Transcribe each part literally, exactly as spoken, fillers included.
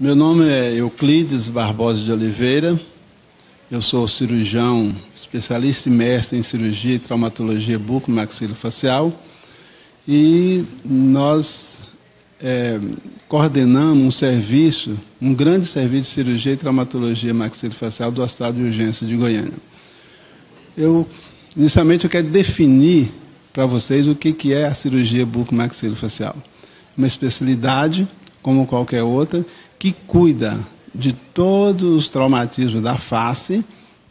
Meu nome é Euclides Barbosa de Oliveira, eu sou cirurgião, especialista e mestre em cirurgia e traumatologia bucomaxilofacial e nós é, coordenamos um serviço, um grande serviço de cirurgia e traumatologia maxilofacial do Hospital de Urgências de Goiânia. Eu, inicialmente eu quero definir para vocês o que, que é a cirurgia bucomaxilofacial. Uma especialidade, como qualquer outra, que cuida de todos os traumatismos da face,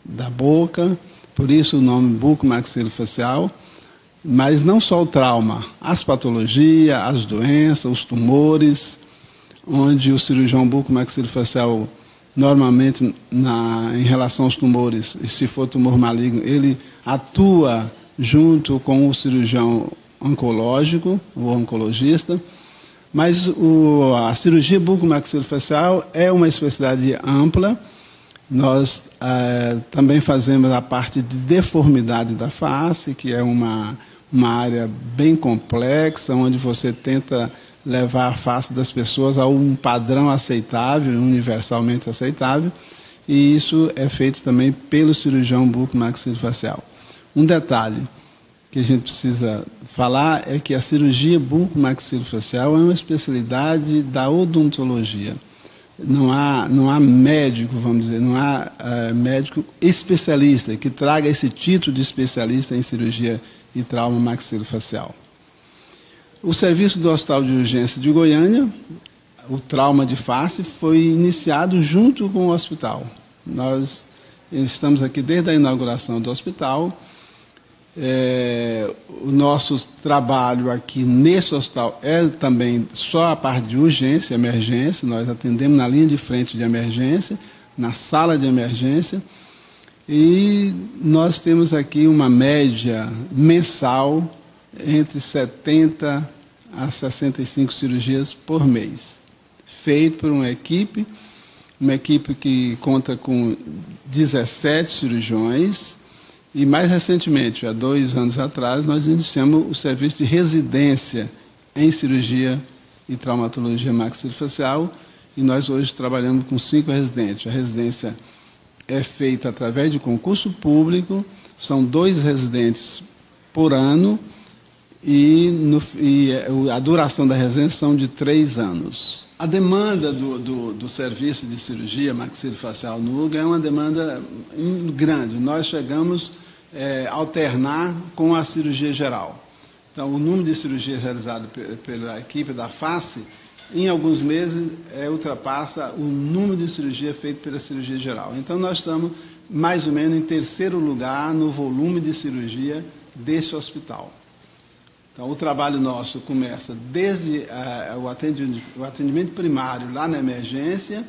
da boca, por isso o nome bucomaxilofacial, mas não só o trauma, as patologias, as doenças, os tumores, onde o cirurgião bucomaxilofacial, normalmente, na, em relação aos tumores, e se for tumor maligno, ele atua junto com o cirurgião oncológico, o oncologista. Mas o, a cirurgia bucomaxilofacial é uma especialidade ampla. Nós ah, também fazemos a parte de deformidade da face, que é uma, uma área bem complexa, onde você tenta levar a face das pessoas a um padrão aceitável, universalmente aceitável, e isso é feito também pelo cirurgião bucomaxilofacial. Um detalhe que a gente precisa falar é que a cirurgia bucomaxilofacial é uma especialidade da odontologia. Não há, não há médico, vamos dizer, não há uh, médico especialista que traga esse título de especialista em cirurgia e trauma maxilofacial. O serviço do Hospital de Urgência de Goiânia, o trauma de face, foi iniciado junto com o hospital. Nós estamos aqui desde a inauguração do hospital. É, o nosso trabalho aqui nesse hospital é também só a parte de urgência, emergência. Nós atendemos na linha de frente de emergência, na sala de emergência, e nós temos aqui uma média mensal entre setenta a sessenta e cinco cirurgias por mês, feito por uma equipe, uma equipe que conta com dezessete cirurgiões. E mais recentemente, há dois anos atrás, nós iniciamos o serviço de residência em cirurgia e traumatologia maxilofacial, e nós hoje trabalhamos com cinco residentes. A residência é feita através de concurso público, são dois residentes por ano, e, no, e a duração da residência são de três anos. A demanda do, do, do serviço de cirurgia maxilofacial no H U G O é uma demanda grande. Nós chegamos é, a alternar com a cirurgia geral. Então, o número de cirurgias realizadas pela equipe da face, em alguns meses, é, ultrapassa o número de cirurgia feita pela cirurgia geral. Então, nós estamos, mais ou menos, em terceiro lugar no volume de cirurgia desse hospital. Então, o trabalho nosso começa desde uh, o, atendimento, o atendimento primário, lá na emergência.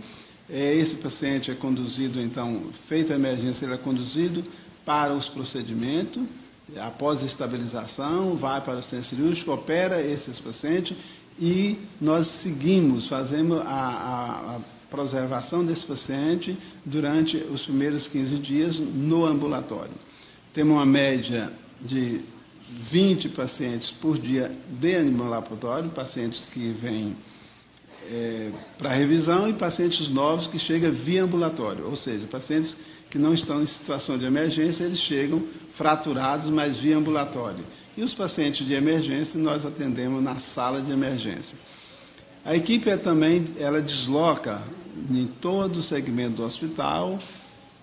Esse paciente é conduzido, então, feita a emergência, ele é conduzido para os procedimentos. Após a estabilização, vai para o centro cirúrgico, opera esses pacientes e nós seguimos, fazemos a, a, a preservação desse paciente durante os primeiros quinze dias no ambulatório. Temos uma média de vinte pacientes por dia de ambulatório, pacientes que vêm é, para revisão e pacientes novos que chegam via ambulatório, ou seja, pacientes que não estão em situação de emergência, eles chegam fraturados, mas via ambulatório. E os pacientes de emergência nós atendemos na sala de emergência. A equipe é também, ela desloca em todo o segmento do hospital.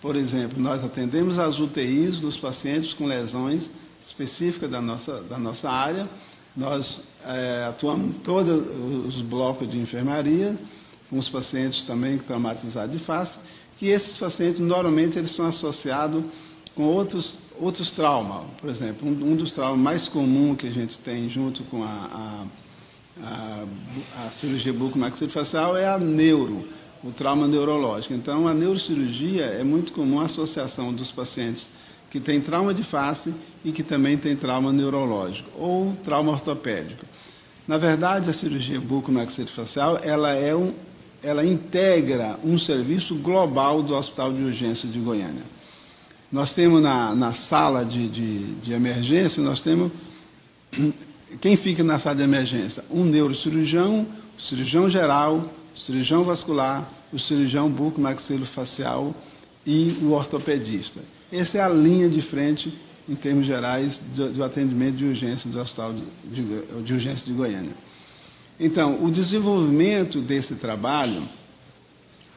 Por exemplo, nós atendemos as U T Is dos pacientes com lesões específica da nossa, da nossa área. Nós é, atuamos em todos os blocos de enfermaria, com os pacientes também traumatizados de face, que esses pacientes, normalmente, eles são associados com outros, outros traumas. Por exemplo, um, um dos traumas mais comuns que a gente tem junto com a, a, a, a cirurgia bucomaxilofacial é a neuro, o trauma neurológico. Então, a neurocirurgia é muito comum a associação dos pacientes que tem trauma de face e que também tem trauma neurológico ou trauma ortopédico. Na verdade, a cirurgia bucomaxilofacial, ela é um, ela integra um serviço global do Hospital de Urgência de Goiânia. Nós temos na, na sala de, de, de emergência, nós temos, quem fica na sala de emergência? Um neurocirurgião, cirurgião geral, cirurgião vascular, o cirurgião bucomaxilofacial e o ortopedista. Essa é a linha de frente, em termos gerais, do, do atendimento de urgência do Hospital de, de, de Urgência de Goiânia. Então, o desenvolvimento desse trabalho,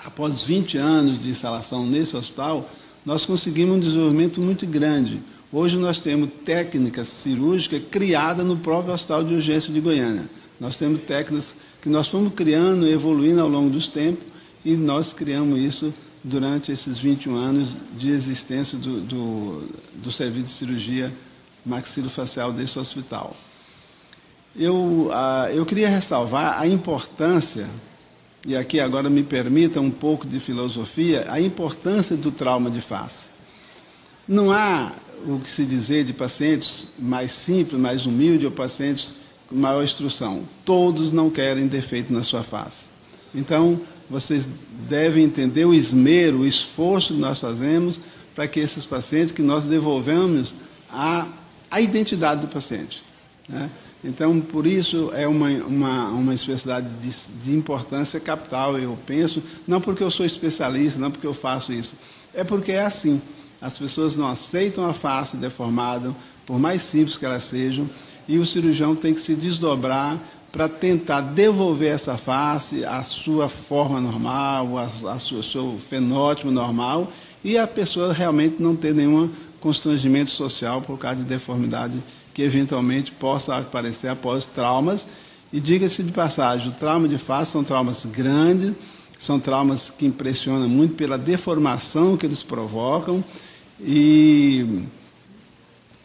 após vinte anos de instalação nesse hospital, nós conseguimos um desenvolvimento muito grande. Hoje nós temos técnica cirúrgica criada no próprio Hospital de Urgência de Goiânia. Nós temos técnicas que nós fomos criando e evoluindo ao longo dos tempos, e nós criamos isso durante esses vinte e um anos de existência do, do, do serviço de cirurgia maxilofacial desse hospital. Eu, ah, eu queria ressalvar a importância, e aqui agora me permita um pouco de filosofia, a importância do trauma de face. Não há o que se dizer de pacientes mais simples, mais humildes, ou pacientes com maior instrução. Todos não querem defeito na sua face. Então, vocês devem entender o esmero, o esforço que nós fazemos para que esses pacientes, que nós devolvemos a, a identidade do paciente, né? Então, por isso, é uma, uma, uma especialidade de, de importância capital, eu penso, não porque eu sou especialista, não porque eu faço isso, é porque é assim. As pessoas não aceitam a face deformada, por mais simples que elas sejam, e o cirurgião tem que se desdobrar para tentar devolver essa face à sua forma normal, ao seu, seu fenótipo normal, e a pessoa realmente não ter nenhum constrangimento social por causa de deformidade que eventualmente possa aparecer após traumas. E diga-se de passagem, o trauma de face são traumas grandes, são traumas que impressionam muito pela deformação que eles provocam e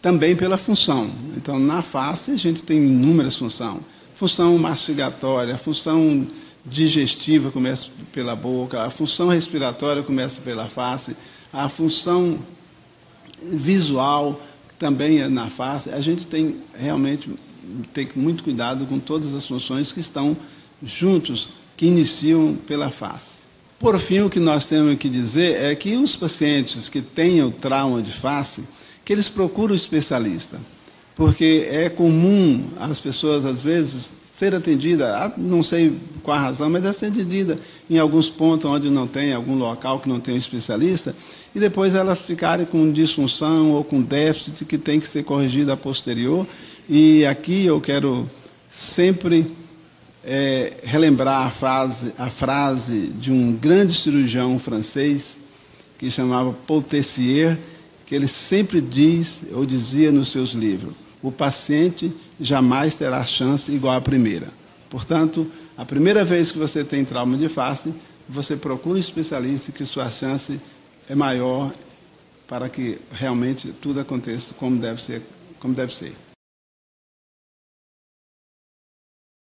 também pela função. Então, na face, a gente tem inúmeras funções. Função mastigatória, a função digestiva começa pela boca, a função respiratória começa pela face, a função visual também é na face. A gente tem realmente tem muito cuidado com todas as funções que estão juntos, que iniciam pela face. Por fim, o que nós temos que dizer é que os pacientes que tenham trauma de face, que eles procuram o especialista. Porque é comum as pessoas, às vezes, ser atendidas, não sei qual a razão, mas é atendida em alguns pontos onde não tem, algum local que não tem um especialista, e depois elas ficarem com disfunção ou com déficit que tem que ser corrigido a posterior. E aqui eu quero sempre é, relembrar a frase, a frase de um grande cirurgião francês, que chamava Paul Tessier, que ele sempre diz, ou dizia nos seus livros, o paciente jamais terá chance igual à primeira. Portanto, a primeira vez que você tem trauma de face, você procura um especialista que sua chance é maior para que realmente tudo aconteça como deve ser. Como deve ser.